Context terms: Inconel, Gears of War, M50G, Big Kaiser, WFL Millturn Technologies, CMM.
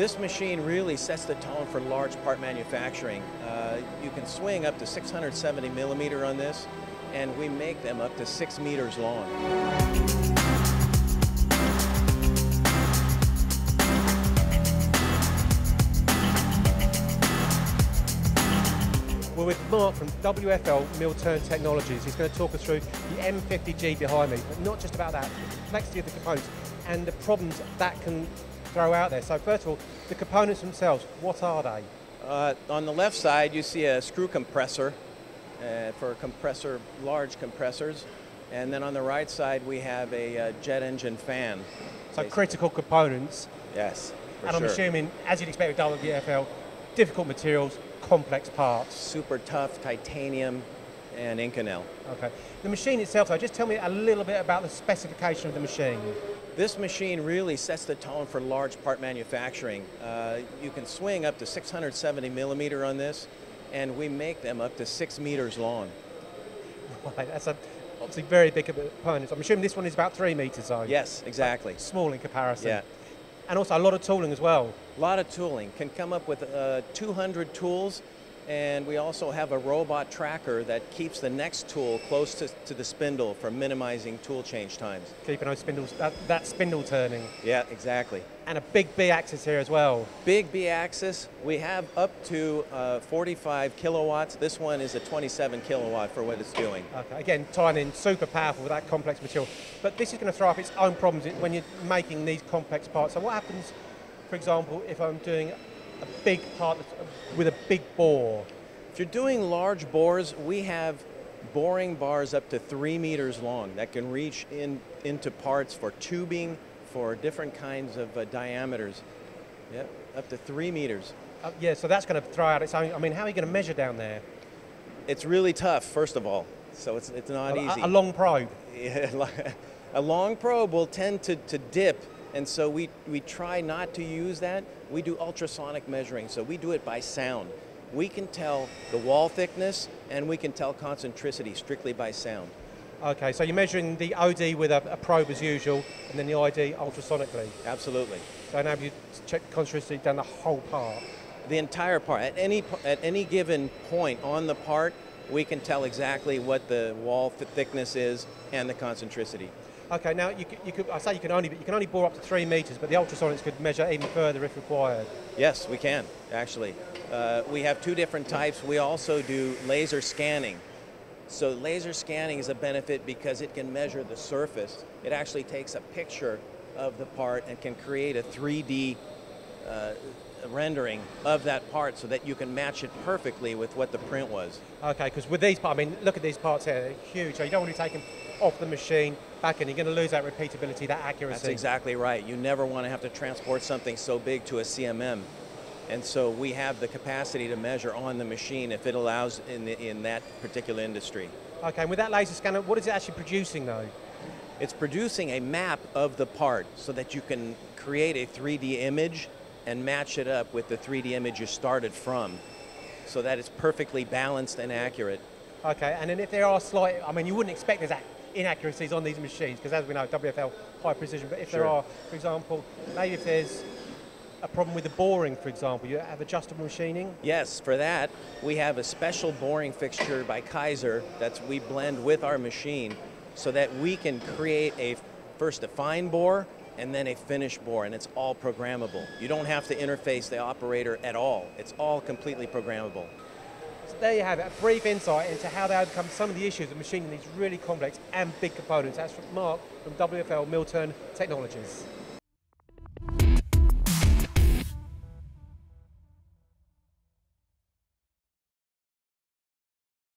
This machine really sets the tone for large part manufacturing. You can swing up to 670 millimeter on this, and we make them up to 6 meters long. We're with Mark from WFL Millturn Technologies. He's going to talk us through the M50G behind me, but not just about that, the complexity of the components and the problems that can throw out there. So first of all, the components themselves, what are they? On the left side you see a screw compressor for large compressors, and then on the right side we have a jet engine fan. So basically, critical components. Yes, for sure. And I'm assuming, as you'd expect with WFL, difficult materials, complex parts. Super tough titanium and Inconel. Okay. The machine itself though, just tell me a little bit about the specification of the machine. This machine really sets the tone for large part manufacturing. You can swing up to 670 millimeter on this, and we make them up to 6 meters long. Right, that's obviously very big components. I'm assuming this one is about 3 meters though. Yes, exactly. But small in comparison. Yeah. And also a lot of tooling as well. A lot of tooling. Can come up with 200 tools, and we also have a robot tracker that keeps the next tool close to the spindle for minimizing tool change times. Keeping those spindles, that spindle turning. Yeah, exactly. And a big B-axis here as well. Big B-axis, we have up to 45 kilowatts. This one is a 27 kilowatt for what it's doing. Okay, again, tying in super powerful with that complex material. But this is going to throw up its own problems when you're making these complex parts. So what happens, for example, if I'm doing a big part with a big bore? If you're doing large bores, we have boring bars up to 3 meters long that can reach into parts for tubing, for different kinds of diameters. Yep, up to 3 meters. Yeah, so that's going to throw out its own. I mean, how are you going to measure down there? It's really tough, first of all, so it's not easy. A long probe. A long probe will tend to dip, and so we try not to use that. We do ultrasonic measuring, so we do it by sound. We can tell the wall thickness, and we can tell concentricity strictly by sound. Okay, so you're measuring the OD with a probe as usual, and then the ID ultrasonically? Absolutely. So now you check concentricity down the whole part? The entire part. At any given point on the part, we can tell exactly what the wall thickness is and the concentricity. Okay, now you can only bore up to 3 meters, but the ultrasonics could measure even further if required. Yes, we can actually. We have two different types. We also do laser scanning. So laser scanning is a benefit because it can measure the surface. It actually takes a picture of the part and can create a 3D rendering of that part so that you can match it perfectly with what the print was. Okay, because with these parts, I mean, look at these parts here, they're huge. So you don't want to take them off the machine, back in, you're going to lose that repeatability, that accuracy. That's exactly right. You never want to have to transport something so big to a CMM. And so we have the capacity to measure on the machine if it allows in that particular industry. Okay, and with that laser scanner, what is it actually producing though? It's producing a map of the part so that you can create a 3D image and match it up with the 3D image you started from so that it's perfectly balanced and accurate. Okay, and then if there are slight, I mean, you wouldn't expect there's inaccuracies on these machines, because as we know, WFL, high precision, but if there are, for example, maybe if there's a problem with the boring, for example, you have adjustable machining? Yes, for that, we have a special boring fixture by Kaiser that we blend with our machine so that we can create first a fine bore and then a finished bore, and it's all programmable. You don't have to interface the operator at all. It's all completely programmable. So there you have it, a brief insight into how they overcome some of the issues of machining these really complex and big components. That's from Mark from WFL Millturn Technologies.